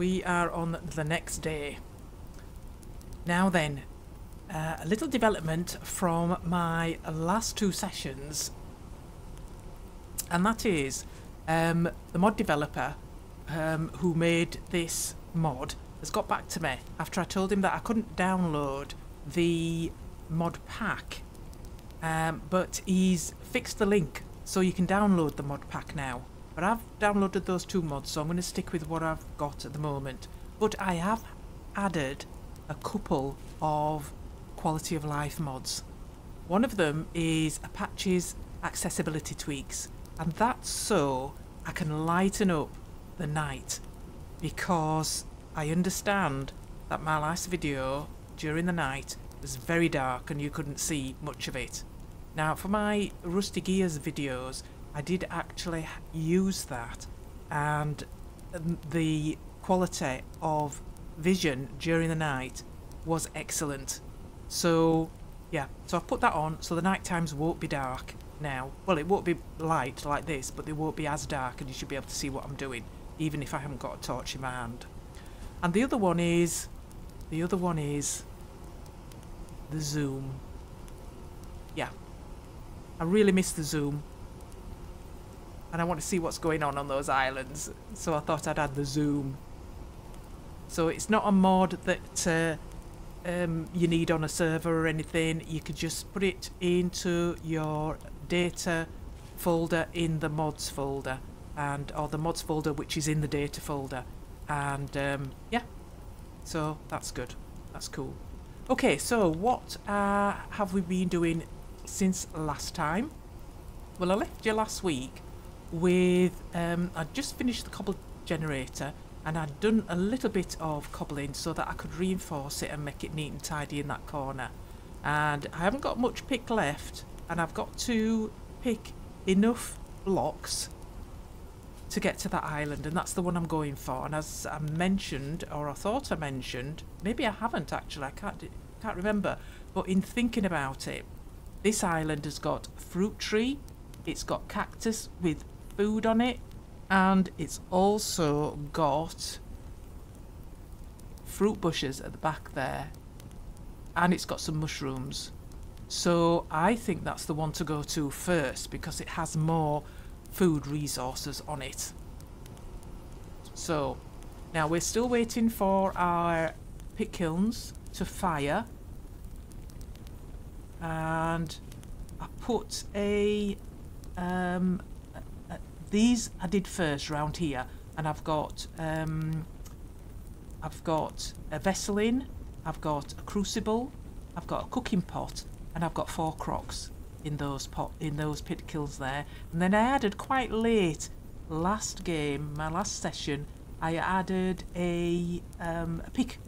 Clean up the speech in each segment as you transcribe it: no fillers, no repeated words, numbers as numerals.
we are on the next day. Now then, a little development from my last two sessions, and that is the mod developer who made this mod has got back to me after I told him that I couldn't download the mod pack, but he's fixed the link so you can download the mod pack now. But I've downloaded those two mods, so I'm going to stick with what I've got at the moment. But I have added a couple of quality of life mods. One of them is Apache's Accessibility Tweaks, and that's so I can lighten up the night, because I understand that my last video during the night was very dark and you couldn't see much of it. Now for my Rusty Gears videos, I did actually use that, and the quality of vision during the night was excellent. So yeah, so I've put that on so the night times won't be dark now. Well, it won't be light like this, but they won't be as dark, and you should be able to see what I'm doing even if I haven't got a torch in my hand. And the other one is the zoom. Yeah, I really miss the zoom, and I want to see what's going on those islands, so I thought I'd add the zoom. So it's not a mod that you need on a server or anything. You could just put it into your data folder in the mods folder, and or the mods folder which is in the data folder, and yeah, so that's good, that's cool. Okay, so what have we been doing since last time? Well, I left you last week with I just finished the cobble generator, and I'd done a little bit of cobbling so that I could reinforce it and make it neat and tidy in that corner. And I haven't got much pick left, and I've got to pick enough blocks to get to that island, and that's the one I'm going for. And as I mentioned, or I thought I mentioned, maybe I haven't actually, I can't remember, but in thinking about it, this island has got fruit tree, it's got cactus with food on it, and it's also got fruit bushes at the back there, and it's got some mushrooms. So I think that's the one to go to first, because it has more food resources on it. So now we're still waiting for our pick kilns to fire, and I put a these I did first round here, and I've got a vessel in, I've got a crucible, I've got a cooking pot, and I've got 4 crocks in those pit kilns there. And then I added quite late last game, my last session, I added a pick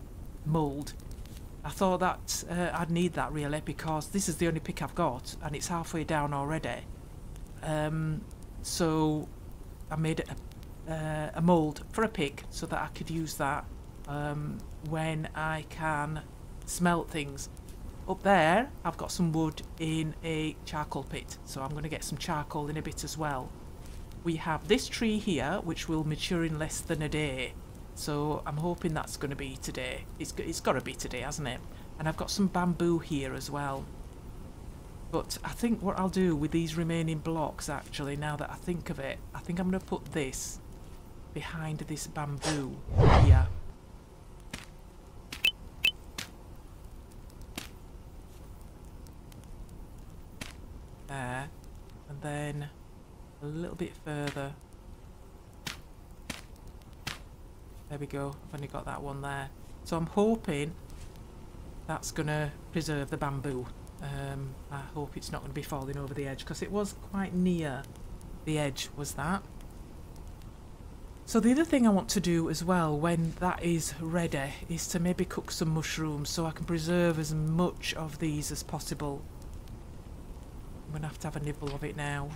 mould. I thought that I'd need that really, because this is the only pick I've got and it's halfway down already. So I made a mould for a pick so that I could use that when I can smelt things. Up there I've got some wood in a charcoal pit, so I'm going to get some charcoal in a bit as well. We have this tree here which will mature in less than a day, so I'm hoping that's going to be today. It's got to be today, hasn't it? And I've got some bamboo here as well. But I think what I'll do with these remaining blocks, actually, now that I think of it, I think I'm going to put this behind this bamboo here. There, and then a little bit further. There we go, I've only got that one there. So I'm hoping that's going to preserve the bamboo. I hope it's not going to be falling over the edge, because it was quite near the edge, was that. So the other thing I want to do as well when that is ready is to maybe cook some mushrooms so I can preserve as much of these as possible. I'm going to have a nibble of it now.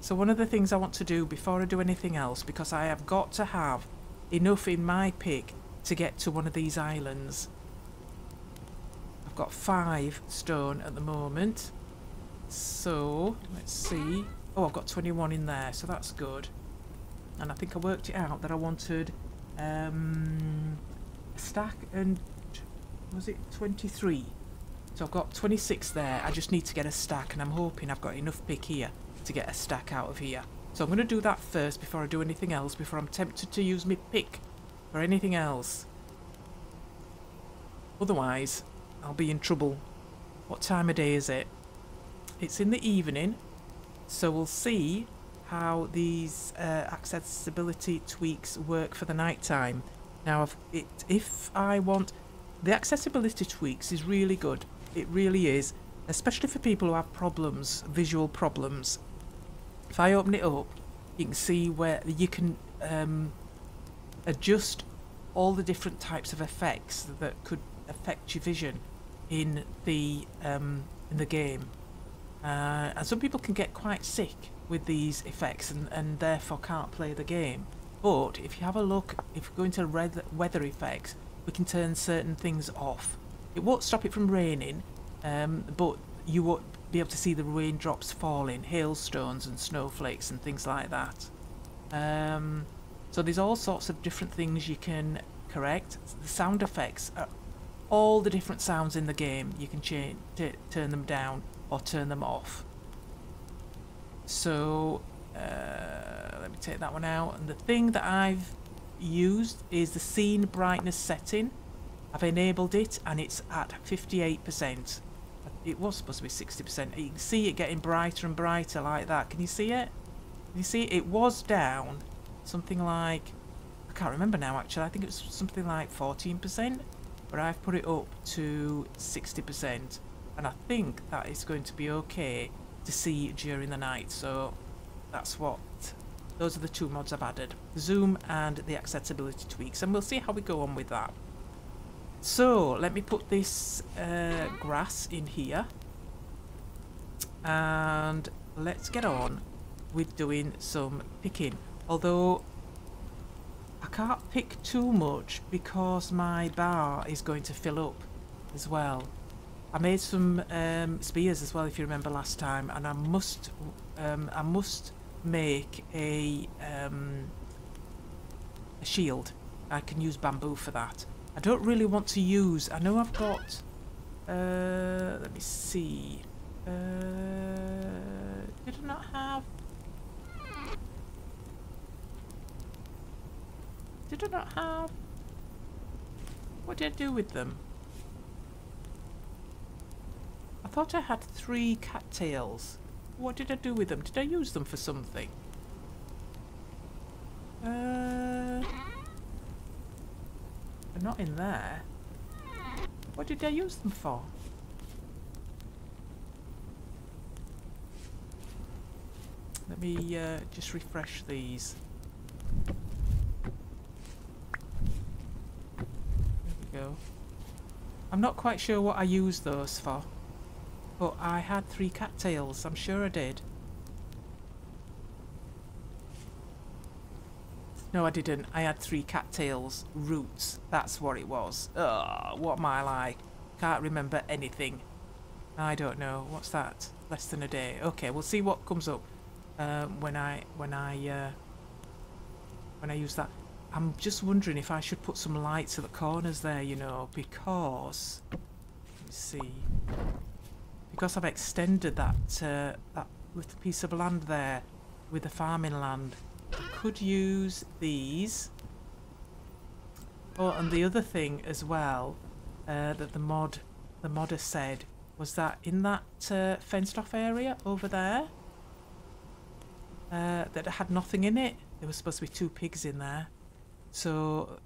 So one of the things I want to do before I do anything else, because I have got to have enough in my pick to get to one of these islands. I've got 5 stone at the moment, so let's see Oh, I've got 21 in there, so that's good. And I think I worked it out that I wanted a stack and, was it 23? So I've got 26 there. I just need to get a stack, and I'm hoping I've got enough pick here to get a stack out of here. So I'm going to do that first before I do anything else, before I'm tempted to use my pick for anything else. Otherwise, I'll be in trouble. What time of day is it? It's in the evening, so we'll see how these accessibility tweaks work for the night time. Now, if I want... The accessibility tweaks is really good. It really is, especially for people who have problems, visual problems. If I open it up, you can see where you can adjust all the different types of effects that could affect your vision in the game. And some people can get quite sick with these effects and therefore can't play the game. But if you have a look, if you go into weather effects, we can turn certain things off. It won't stop it from raining, but you won't be able to see the raindrops falling, hailstones and snowflakes and things like that. So there's all sorts of different things you can correct. The sound effects, are all the different sounds in the game, you can change, turn them down or turn them off. So let me take that one out. And the thing that I've used is the scene brightness setting. I've enabled it and it's at 58%. It was supposed to be 60%. You can see it getting brighter and brighter like that. Can you see it? Can you see it? It was down something like, I can't remember now actually, I think it was something like 14%, but I've put it up to 60%, and I think that is going to be okay to see during the night. So that's what, those are the two mods I've added, zoom and the accessibility tweaks, and we'll see how we go on with that. So let me put this grass in here and let's get on with doing some picking, although I can't pick too much because my bar is going to fill up as well. I made some spears as well, if you remember last time, and I must make a shield. I can use bamboo for that. I don't really want to use, I know I've got let me see, did I not have, what did I do with them? I thought I had 3 cattails. What did I do with them? Did I use them for something? They're not in there. What did I use them for? Let me just refresh these. There we go. I'm not quite sure what I used those for. But I had 3 cattails, I'm sure I did. No, I didn't. I had 3 cattails roots. That's what it was. Ugh, what am I like? Can't remember anything. I don't know. What's that? Less than a day. Okay, we'll see what comes up when I use that. I'm just wondering if I should put some lights at the corners there, you know, because... Let's see... Because I've extended that that little piece of land there with the farming land, I could use these. Oh, and the other thing as well that the modder said was that in that fenced off area over there that had nothing in it, there was supposed to be 2 pigs in there. So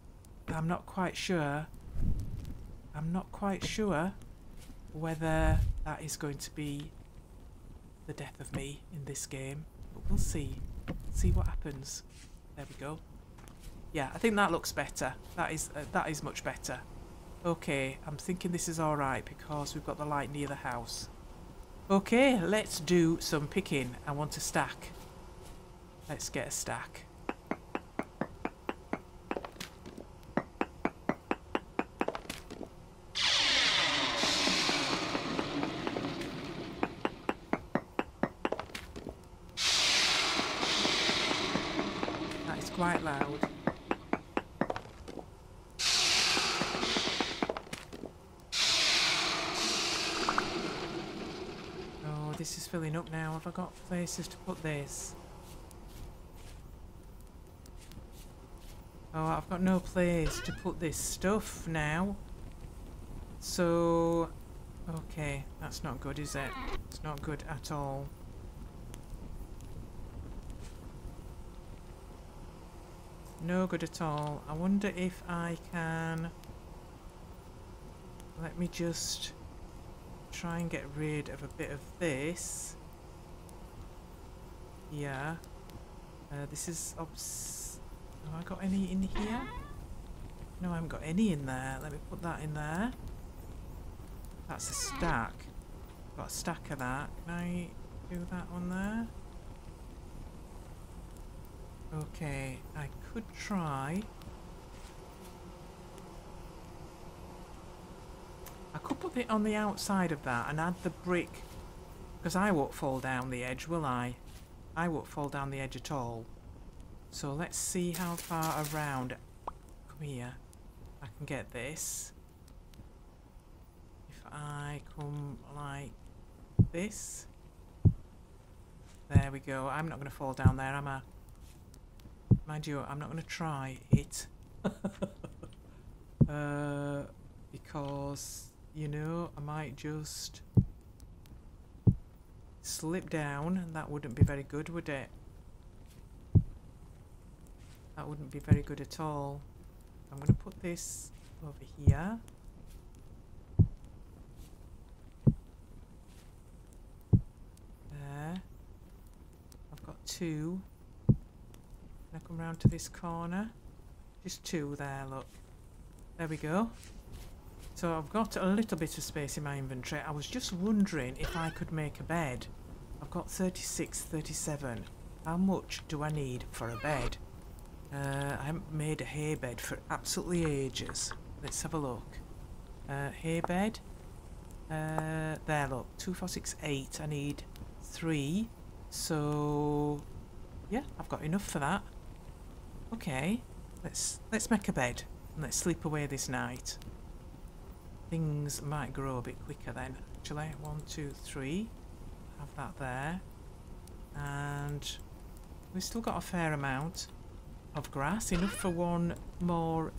I'm not quite sure. I'm not quite sure whether that is going to be the death of me in this game, but we'll see. See what happens. There we go. Yeah, I think that looks better. That is much better. Okay, I'm thinking this is all right because we've got the light near the house. Okay, let's do some picking. I want a stack. Let's get a stack. was quite loud. Oh, this is filling up now. Have I got places to put this? Oh, I've got no place to put this stuff now. So, okay, that's not good, is it? It's not good at all. No good at all. I wonder if I can... Let me just try and get rid of a bit of this. Yeah. This is... Have I got any in here? No, I haven't got any in there. Let me put that in there. That's a stack. I've got a stack of that. Can I do that on there? Okay, I could try. I could put it on the outside of that and add the brick. Because I won't fall down the edge, will I? I won't fall down the edge at all. So let's see how far around. Come here. I can get this. If I come like this. There we go. I'm not going to fall down there, am I? Mind you, I'm not going to try it. Because, you know, I might just slip down and that wouldn't be very good, would it? That wouldn't be very good at all. I'm going to put this over here. There. I've got two. Can I come round to this corner? Just two there, look. There we go. So I've got a little bit of space in my inventory. I was just wondering if I could make a bed. I've got 36, 37. How much do I need for a bed? I haven't made a hay bed for absolutely ages. Let's have a look. Hay bed. There, look. 2, 4, 6, 8. I need 3. So, yeah, I've got enough for that. Okay. Let's make a bed. And let's sleep away this night. Things might grow a bit quicker then, actually. 1, 2, 3. Have that there. And we've still got a fair amount of grass, enough for one more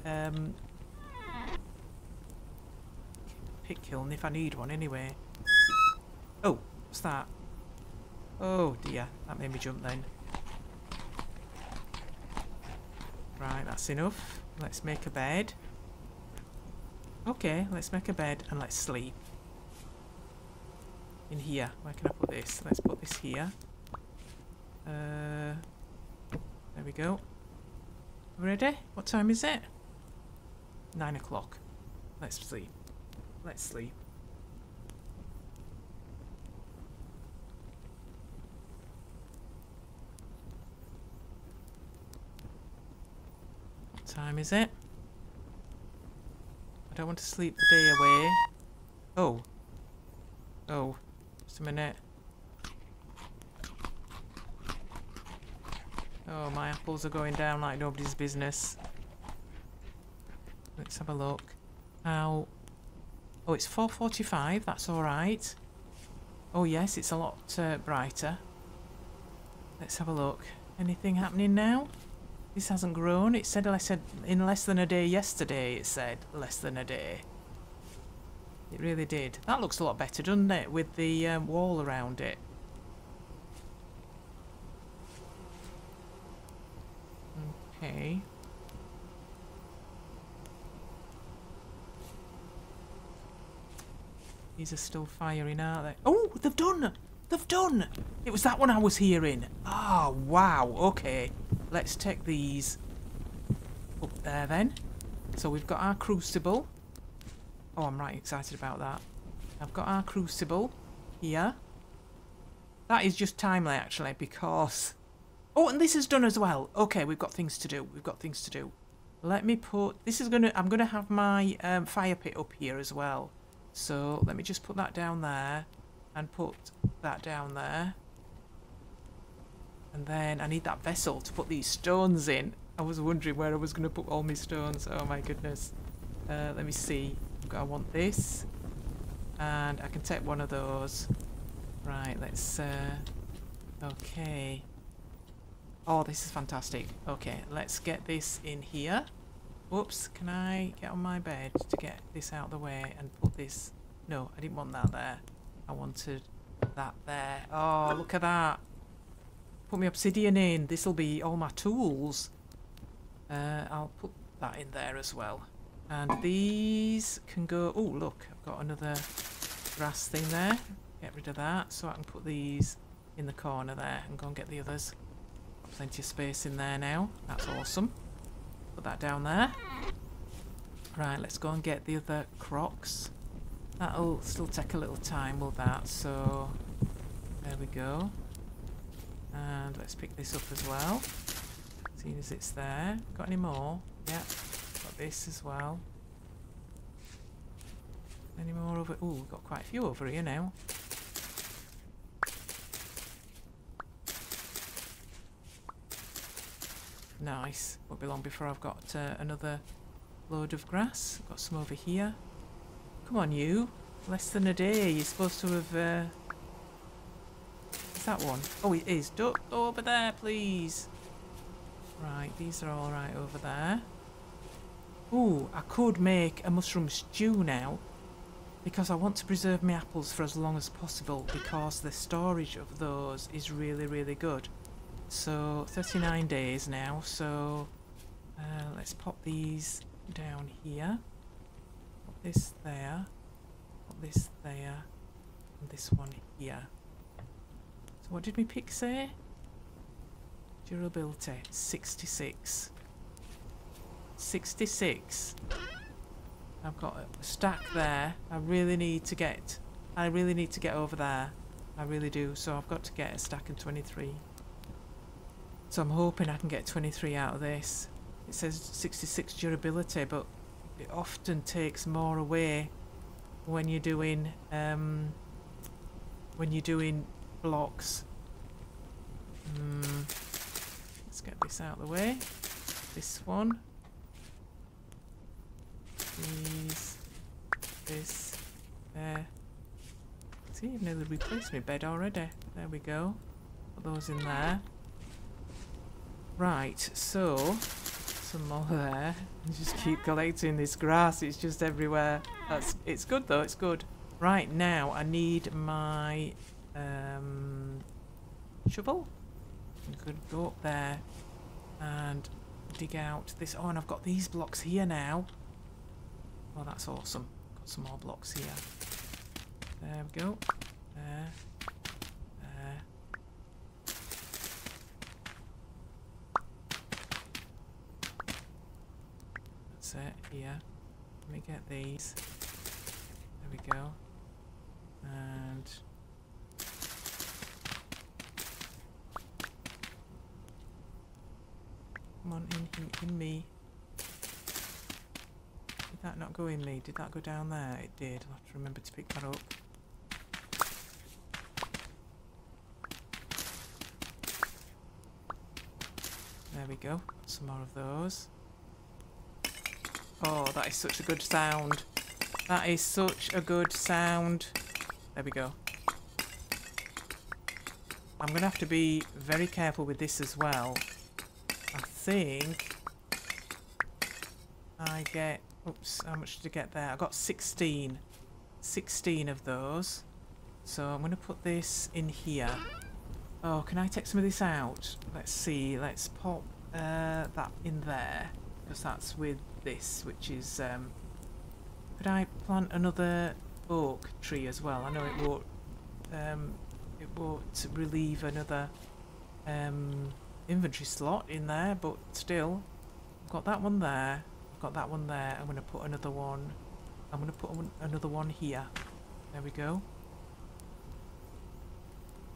pick kiln if I need one anyway. Oh, what's that? Oh dear, that made me jump then. Right, that's enough. Let's make a bed. Okay, let's make a bed and let's sleep. In here, where can I put this? Let's put this here. There we go. Ready? What time is it? 9 o'clock. Let's sleep. Let's sleep. What time is it? I don't want to sleep the day away. Oh. Oh. Just a minute. Oh, my apples are going down like nobody's business. Let's have a look. How... Oh, it's 4:45. That's all right. Oh, yes, it's a lot brighter. Let's have a look. Anything happening now? This hasn't grown. It said in less than a day yesterday, it said less than a day. It really did. That looks a lot better, doesn't it, with the wall around it? Okay. These are still firing, aren't they? Oh, they've done! They've done! It was that one I was hearing. Oh, wow. Okay. Let's take these up there then. So we've got our crucible. Oh, I'm right excited about that. I've got our crucible here. That is just timely, actually, because... Oh, and this is done as well. Okay, we've got things to do. We've got things to do. Let me put... This is going to... I'm going to have my fire pit up here as well. So, let me just put that down there. And put that down there. And then I need that vessel to put these stones in. I was wondering where I was going to put all my stones. Oh my goodness. Let me see. I want this. And I can take one of those. Right, let's... okay. Oh, this is fantastic. Okay, let's get this in here. Whoops, can I get on my bed to get this out of the way and put this... No, I didn't want that there. I wanted that there. Oh, look at that. Put my obsidian in. This'll be all my tools. I'll put that in there as well. And these can go... Oh, look, I've got another grass thing there. Get rid of that so I can put these in the corner there and go and get the others. Plenty of space in there now. That's awesome. Put that down there. Right, let's go and get the other crocs. That'll still take a little time, will that? So there we go. And let's pick this up as well. Seeing as it's there. Got any more? Yep. Got this as well. Any more over? Ooh, we've got quite a few over here now. Nice. Won't be long before I've got another load of grass. I've got some over here. Come on, you. Less than a day. You're supposed to have... Is that one? Oh, it is. Duck over there, please. Right, these are all right over there. Ooh, I could make a mushroom stew now because I want to preserve my apples for as long as possible because the storage of those is really, really good. So, 39 days now. So, let's pop these down here. This there, this there, and this one here. So what did we pick say? Durability, 66. 66. I've got a stack there. I really need to get over there. I really do. So I've got to get a stack of 23. So I'm hoping I can get 23 out of this. It says 66 durability, but it often takes more away when you're doing blocks. Let's get this out of the way. This one. These. This. There. See, you've nearly replaced my bed already. There we go. Put those in there. Right, so... Some more there. And just keep collecting this grass. It's just everywhere. It's good though. It's good. Right now, I need my shovel. You could go up there and dig out this. Oh, and I've got these blocks here now. Well, that's awesome. Got some more blocks here. There we go. There. Here. Let me get these. There we go. And come on in me. Did that not go in me? Did that go down there? It did. I'll have to remember to pick that up. There we go. Got some more of those. Oh, that is such a good sound. That is such a good sound. There we go. I'm going to have to be very careful with this as well. I think I get... Oops, how much did I get there? I got 16. 16 of those. So I'm going to put this in here. Oh, can I take some of this out? Let's see. Let's pop that in there. Because that's with... this, which is could I plant another oak tree as well? I know it won't relieve another inventory slot in there, but still, I've got that one there, I've got that one there. I'm going to put another one, I'm going to put another one here. There we go.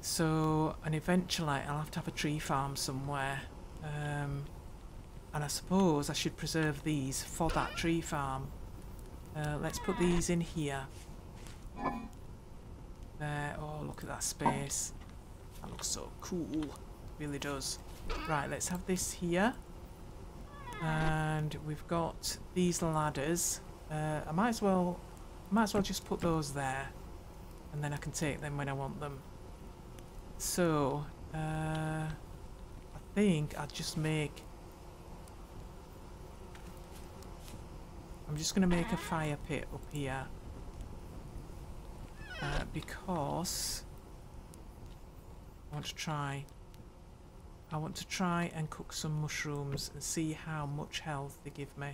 So, and eventually I'll have to have a tree farm somewhere. And I suppose I should preserve these for that tree farm. Let's put these in here. There. Oh, look at that space. That looks so cool. Really does. Right, let's have this here. And we've got these ladders. I might as well just put those there, and then I can take them when I want them. So I think I'll just make. I'm just going to make a fire pit up here because I want to try and cook some mushrooms and see how much health they give me.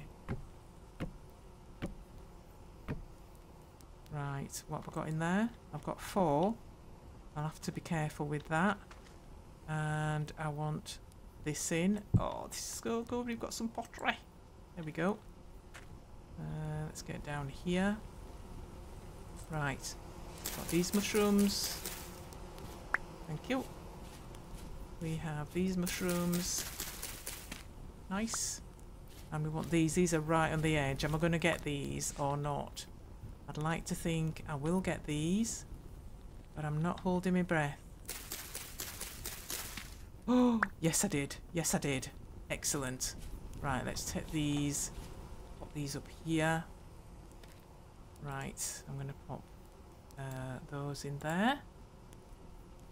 Right, what have I got in there? I've got 4. I'll have to be careful with that. And I want this in. Oh, this is so good. We've got some pottery. There we go. Let's get down here. Right, got these mushrooms. Thank you. We have these mushrooms. Nice. And we want these. These are right on the edge. Am I going to get these or not? I'd like to think I will get these, but I'm not holding my breath. Oh, yes I did. Yes I did. Excellent. Right, let's take these. Pop these up here. Right, I'm going to pop those in there.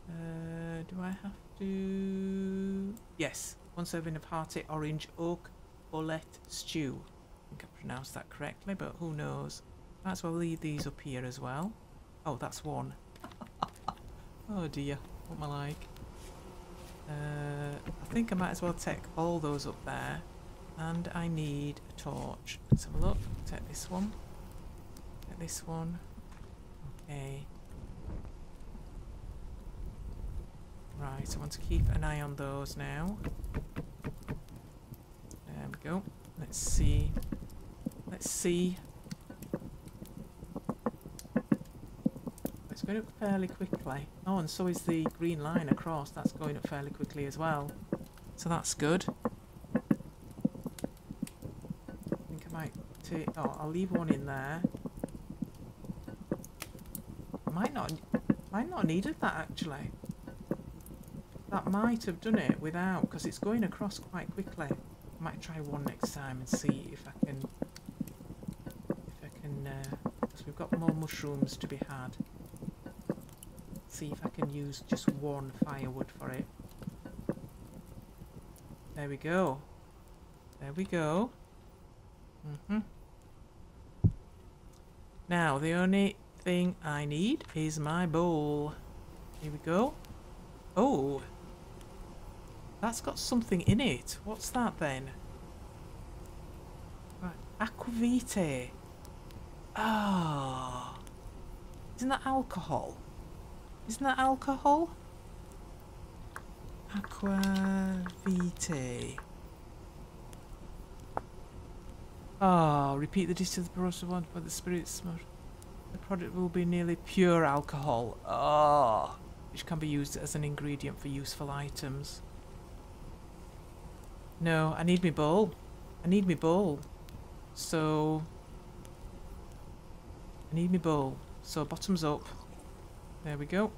Do I have to? Yes, 1 serving of hearty orange oak bolette stew. I think I pronounced that correctly, but who knows? Might as well leave these up here as well. Oh, that's 1. Oh dear, what am I like? I think I might as well take all those up there. And I need a torch. Let's have a look. Take this one. Take this one. Okay. Right, I want to keep an eye on those now. There we go. Let's see. Let's see. It's going up fairly quickly. Oh, and so is the green line across. That's going up fairly quickly as well. So that's good. I think I might take... Oh, I'll leave 1 in there. Might not needed that, actually. That might have done it without, because it's going across quite quickly. I might try 1 next time and see if I can, because we've got more mushrooms to be had. See if I can use just 1 firewood for it. There we go. There we go. Now the only thing I need is my bowl. Here we go. Oh. That's got something in it. What's that then? Right. Acqua vitae. Ah. Oh. Isn't that alcohol? Isn't that alcohol? Acqua vitae. Ah. Oh, repeat the dish to the barista one for the spirits. The product will be nearly pure alcohol. Ah. Oh. Which can be used as an ingredient for useful items. No, I need my bowl. I need my bowl. So... I need my bowl. So bottoms up. There we go.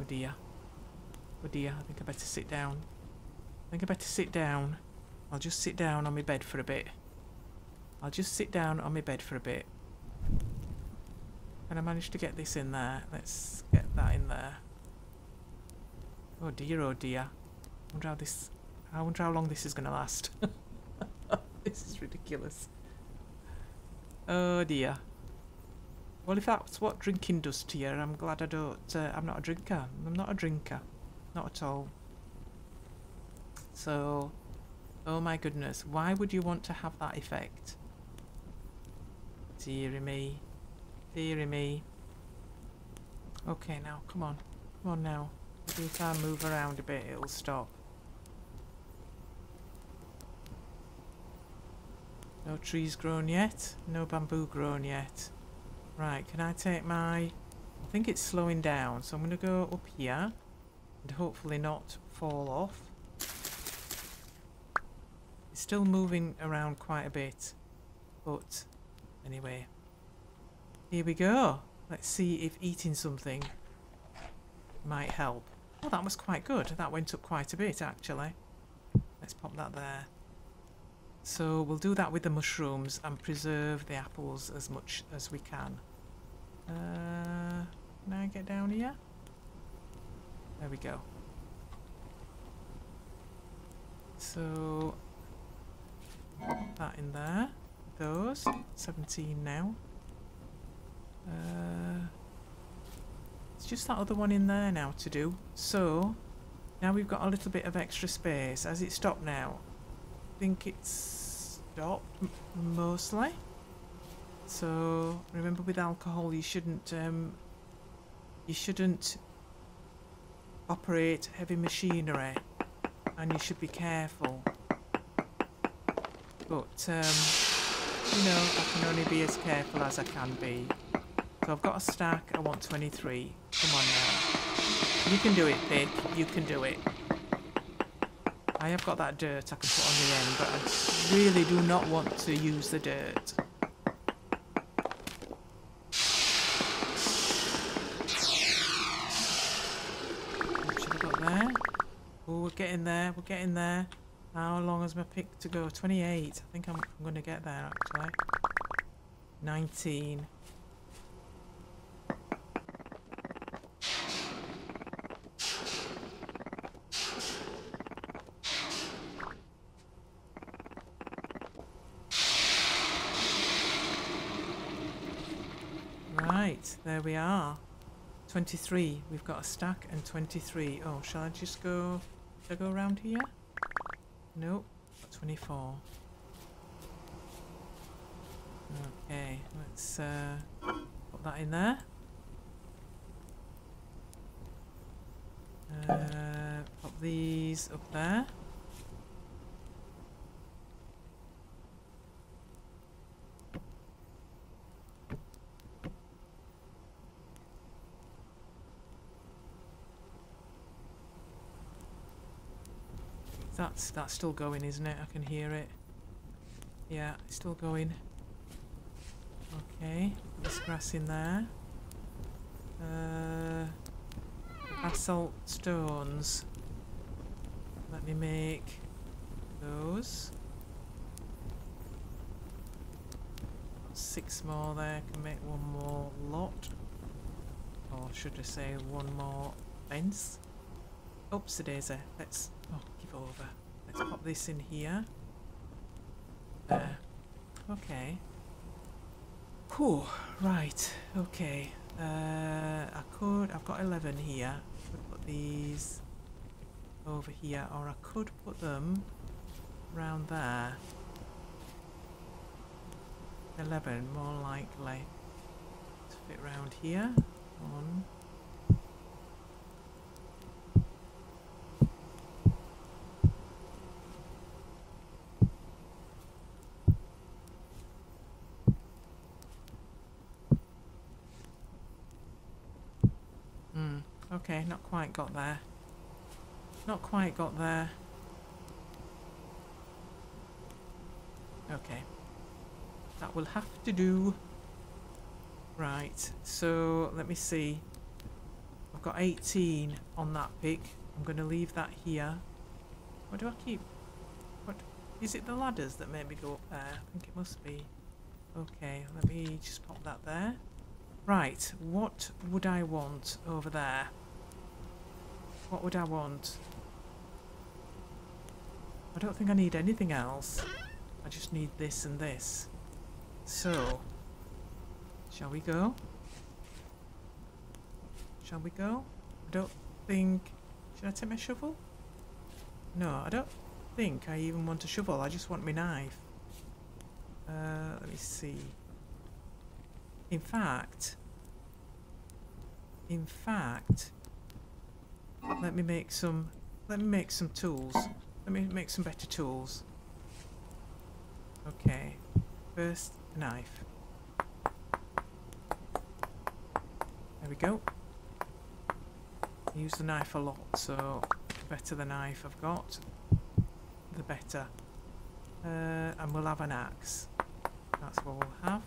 Oh dear. Oh dear, I think I better sit down. I think I better sit down. I'll just sit down on my bed for a bit. I'll just sit down on my bed for a bit. And I managed to get this in there. Let's get that in there. Oh dear, oh dear. I wonder how long this is going to last. This is ridiculous. Oh dear. Well, if that's what drinking does to you, I'm glad I don't. I'm not a drinker. I'm not a drinker. Not at all. So, oh my goodness. Why would you want to have that effect? Deary me. Deary me. Okay, now, come on. Come on now. Maybe if I move around a bit, it'll stop. No trees grown yet. No bamboo grown yet. Right, can I take my... I think it's slowing down, so I'm going to go up here. And hopefully not fall off. It's still moving around quite a bit. But, anyway... Here we go. Let's see if eating something might help. Oh, that was quite good. That went up quite a bit, actually. Let's pop that there. So we'll do that with the mushrooms and preserve the apples as much as we can. Can I get down here? There we go. So put that in there. Those 17 now. It's just that other one in there now to do. So now we've got a little bit of extra space. Has it stopped now? I think it's stopped mostly. So remember, with alcohol, you shouldn't operate heavy machinery, and you should be careful. But you know, I can only be as careful as I can be. So I've got a stack. I want 23. Come on now. You can do it, pig. You can do it. I have got that dirt I can put on the end, but I really do not want to use the dirt. What should I got there? Oh, we're getting there. We're getting there. How long has my pick to go? 28. I think I'm going to get there, actually. 19. Right, there we are. 23. We've got a stack and 23. Oh, shall I just go... Should I go around here? Nope, 24. Okay, let's put that in there. Pop these up there. That's still going, isn't it? I can hear it. Yeah, it's still going. Okay, put this grass in there. Basalt stones. Let me make those. 6 more there. I can make one more lot. Or should I say one more fence? Oops, a daisy. Let's... Oh, give over. Let's pop this in here. There. Okay. Cool. Right. Okay. I could... I've got 11 here. I could put these over here, or I could put them round there. 11, more likely. Let's fit round here. 1... Okay, not quite got there. Not quite got there. Okay. That will have to do. Right, so let me see. I've got 18 on that pick. I'm going to leave that here. What do I keep? What is it, the ladders that made me go up there? I think it must be. Okay, let me just pop that there. Right, what would I want over there? What would I want? I don't think I need anything else. I just need this and this. So, shall we go? Shall we go? I don't think... Should I take my shovel? No, I don't think I even want a shovel. I just want my knife. Let me see. In fact... Let me make some tools. Let me make some better tools. Okay. First, knife. There we go. I use the knife a lot, so the better the knife I've got, the better. And we'll have an axe. That's what we'll have.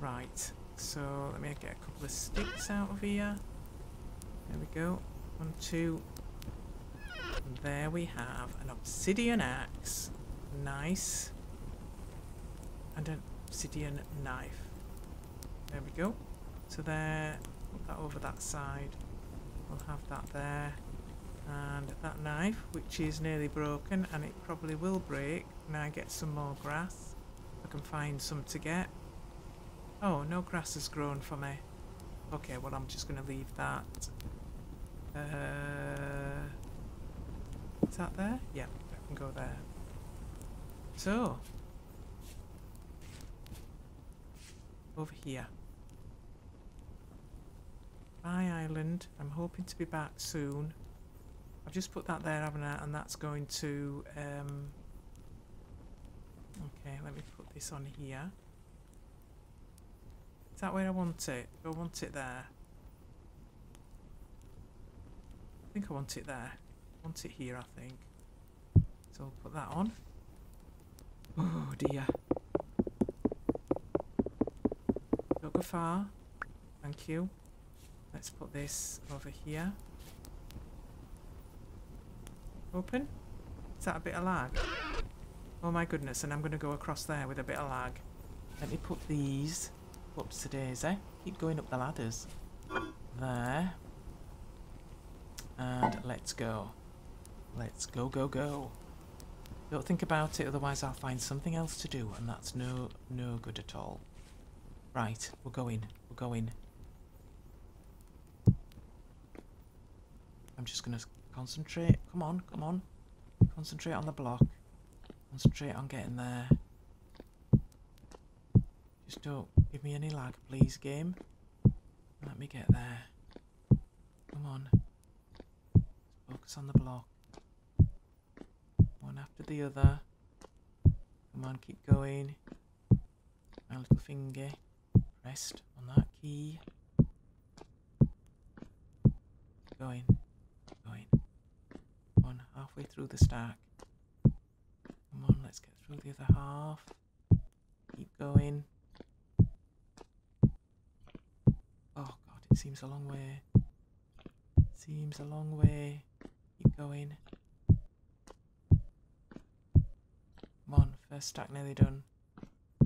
Right, so let me get a couple of sticks out of here. There we go. 1, 2. And there we have an obsidian axe. Nice. And an obsidian knife. There we go. So there, put that over that side. We'll have that there. And that knife, which is nearly broken, and it probably will break when I get some more grass. I can find some to get. Oh, no grass has grown for me. Okay, well, I'm just going to leave that. Is that there? Yeah, I can go there. So, over here. My island. I'm hoping to be back soon. I've just put that there, haven't I? And that's going to... okay, let me put this on here. Is that where I want it? Do I want it there? I think I want it there. I want it here, I think. So I'll put that on. Oh dear. Don't go far. Thank you. Let's put this over here. Open. Is that a bit of lag? Oh my goodness, and I'm going to go across there with a bit of lag. Let me put these up to daisy. Keep going up the ladders. There. And let's go. Let's go, go, go. Don't think about it, otherwise I'll find something else to do, and that's no good at all. Right, we're going. We're going. I'm just going to... concentrate. Come on, come on. Concentrate on the block. Concentrate on getting there. Just don't give me any lag, please, game. Let me get there. Come on. Focus on the block. One after the other. Come on, keep going. My little finger pressed on that key. Keep going. Halfway through the stack. Come on, let's get through the other half. Keep going. Oh god, it seems a long way. It seems a long way. Keep going. Come on, first stack nearly done.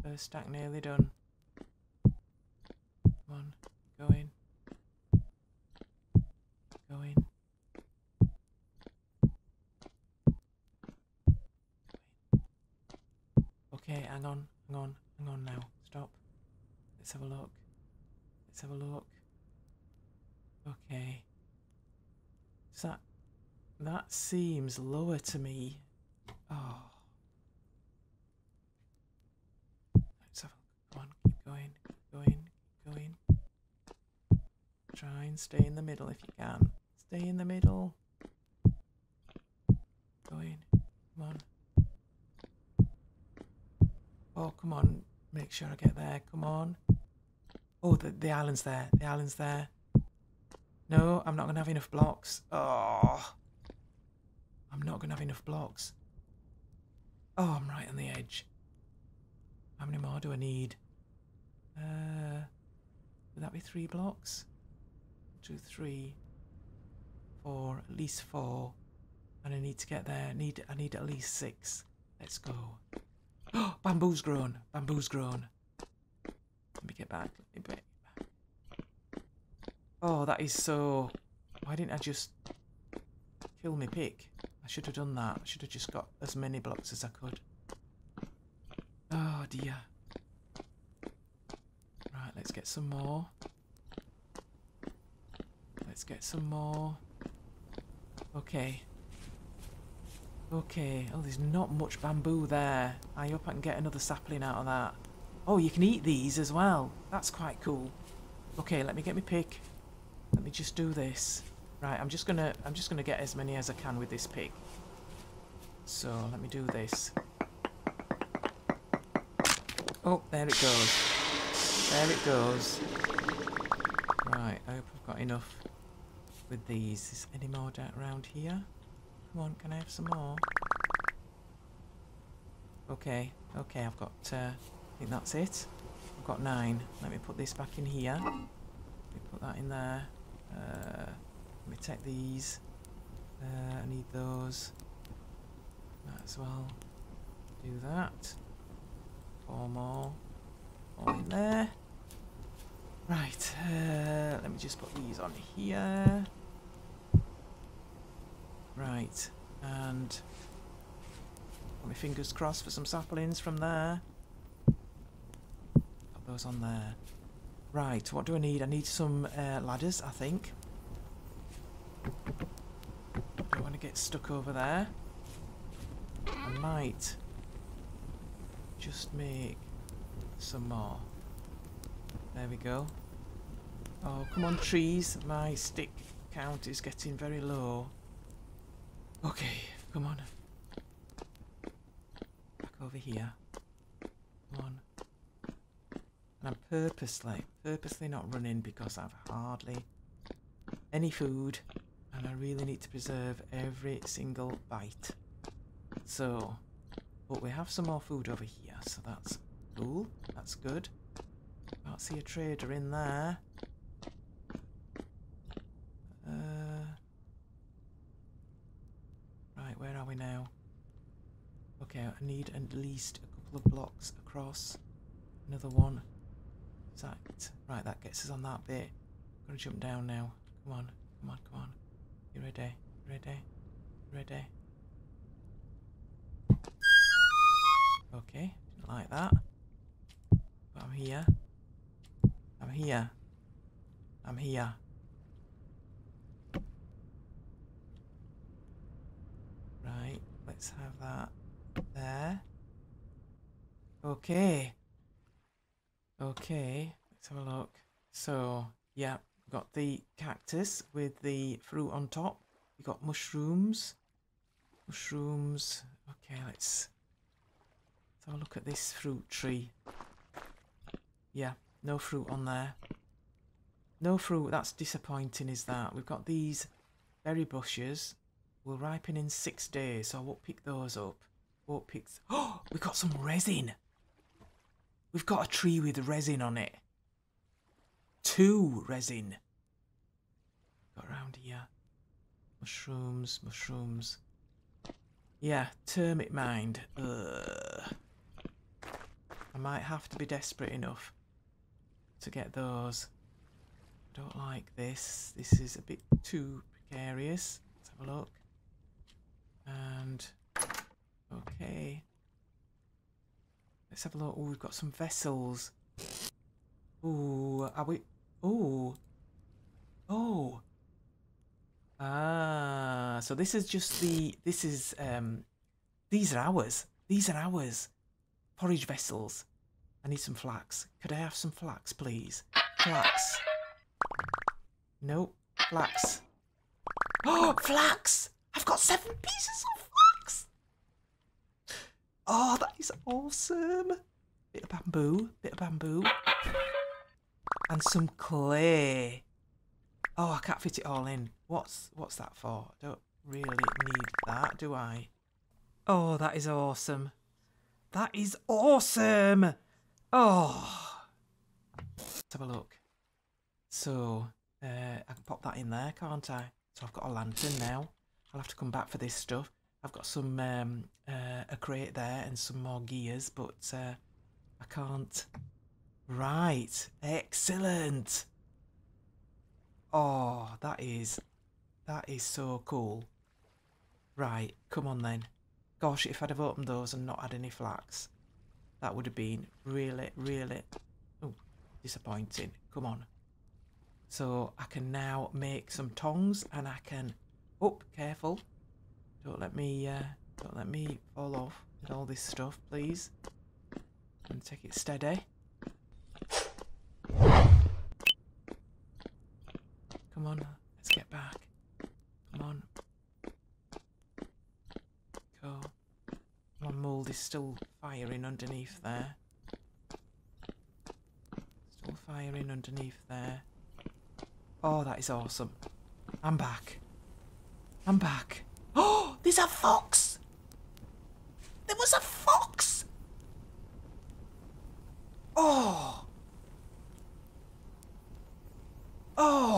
First stack nearly done. Come on, keep going. Keep going. Okay, hang on, hang on, hang on now. Stop. Let's have a look. Let's have a look. Okay. So that seems lower to me. Oh. Let's have a look. Come on, keep going, keep going, keep going. Try and stay in the middle if you can. Stay in the middle. Going. Come on. Oh, come on. Make sure I get there. Come on. Oh, the island's there. The island's there. No, I'm not going to have enough blocks. Oh. I'm not going to have enough blocks. Oh, I'm right on the edge. How many more do I need? Would that be 3 blocks? 2, 3, 4. At least 4. And I need to get there. I need at least 6. Let's go. Oh, bamboo's grown. Bamboo's grown. Let me get back. Let me get back. Oh, that is so... Why didn't I just kill my pick? I should have done that. I should have just got as many blocks as I could. Oh, dear. Right, let's get some more. Let's get some more. Okay. Okay, oh, there's not much bamboo there. I hope I can get another sapling out of that. Oh, you can eat these as well. That's quite cool. Okay, let me get my pick. Let me just do this. Right, I'm just gonna get as many as I can with this pick. So let me do this. Oh, there it goes. There it goes. Right, I hope I've got enough with these. Is there any more down around here? Come on, can I have some more? Okay, okay, I've got, I think that's it. I've got 9. Let me put this back in here. Let me put that in there. Let me take these. I need those. Might as well do that. 4 more. All in there. Right. Let me just put these on here. Right. And put my fingers crossed for some saplings from there. Put those on there. Right, what do I need? I need some ladders, I think. Don't want to get stuck over there. I might just make some more. There we go. Oh, come on, trees. My stick count is getting very low. Okay, come on. Back over here. Come on. And I'm purposely not running because I've hardly any food and I really need to preserve every single bite. So, but we have some more food over here, so that's cool, that's good. Can't see a trader in there. Right, where are we now? Okay, I need at least a couple of blocks across. Another one. Exact. Right, that gets us on that bit. I'm gonna jump down now. Come on, come on, come on. You ready? Ready? Ready? Okay, didn't like that. But I'm here. I'm here. I'm here. Right, let's have that there. Okay. Okay, let's have a look. So, yeah, we've got the cactus with the fruit on top. We've got mushrooms. Mushrooms. Okay, let's have a look at this fruit tree. Yeah, no fruit on there. No fruit, that's disappointing, is that? We've got these berry bushes. We'll ripen in 6 days, so I won't pick those up. Won't pick... Oh, we've got some resin! We've got a tree with resin on it. 2 resin. Got around here. Mushrooms, mushrooms. Yeah, termite mind. Ugh. I might have to be desperate enough to get those. I don't like this. This is a bit too precarious. Let's have a look. And, okay. Let's have a look. Oh, we've got some vessels. Oh, are we? Oh, oh. Ah, so this is just the. This is. These are ours. These are ours. Porridge vessels. I need some flax. Could I have some flax, please? Flax. No, flax. Oh, flax! I've got 7 pieces of. Oh, that is awesome! Bit of bamboo, and some clay. Oh, I can't fit it all in. What's that for? I don't really need that, do I? Oh, that is awesome. That is awesome. Oh, let's have a look. So I can pop that in there, can't I? So I've got a lantern now. I'll have to come back for this stuff. I've got some a crate there and some more gears, but I can't. Right, excellent. Oh, that is so cool. Right, come on then. Gosh, if I'd have opened those and not had any flax, that would have been really disappointing. Come on. So I can now make some tongs, and I can. Oh, careful. Don't let me fall off with all this stuff, please. And take it steady. Come on, let's get back. Come on. Go. My mould is still firing underneath there. Still firing underneath there. Oh, that is awesome. I'm back. I'm back. Oh, there's a fox! There was a fox! Oh! Oh!